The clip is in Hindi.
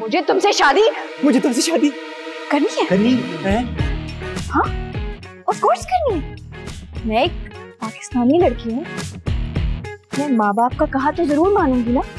मुझे तुमसे शादी करनी है। हाँ, ऑफ कोर्स करनी है। मैं एक पाकिस्तानी लड़की हूँ, मैं माँ बाप का कहा तो जरूर मानूंगी ना।